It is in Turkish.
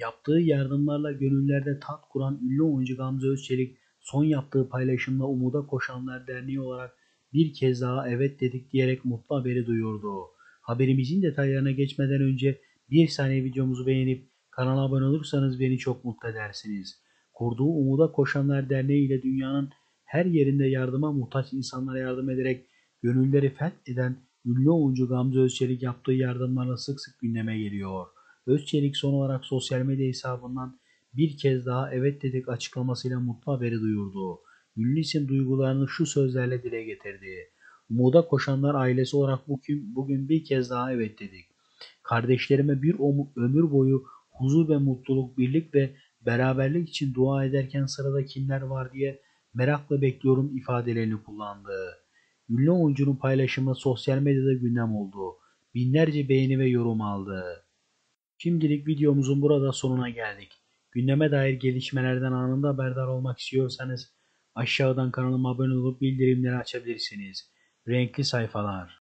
Yaptığı yardımlarla gönüllerde tat kuran ünlü oyuncu Gamze Özçelik, son yaptığı paylaşımla Umuda Koşanlar Derneği olarak bir kez daha evet dedik diyerek mutlu haberi duyurdu. Haberimizin detaylarına geçmeden önce bir saniye videomuzu beğenip kanala abone olursanız beni çok mutlu edersiniz. Kurduğu Umuda Koşanlar Derneği ile dünyanın her yerinde yardıma muhtaç insanlara yardım ederek gönülleri fetheden ünlü oyuncu Gamze Özçelik yaptığı yardımlarla sık sık gündeme geliyor. Özçelik son olarak sosyal medya hesabından bir kez daha evet dedik açıklamasıyla mutlu haberi duyurdu. Ünlü isim duygularını şu sözlerle dile getirdi. Umuda Koşanlar ailesi olarak bugün bir kez daha evet dedik. Kardeşlerime bir ömür boyu huzur ve mutluluk, birlik ve beraberlik için dua ederken sırada kimler var diye merakla bekliyorum ifadelerini kullandı. Ünlü oyuncunun paylaşımı sosyal medyada gündem oldu. Binlerce beğeni ve yorum aldı. Şimdilik videomuzun burada sonuna geldik. Gündeme dair gelişmelerden anında haberdar olmak istiyorsanız aşağıdan kanalıma abone olup bildirimleri açabilirsiniz. Renkli Sayfalar.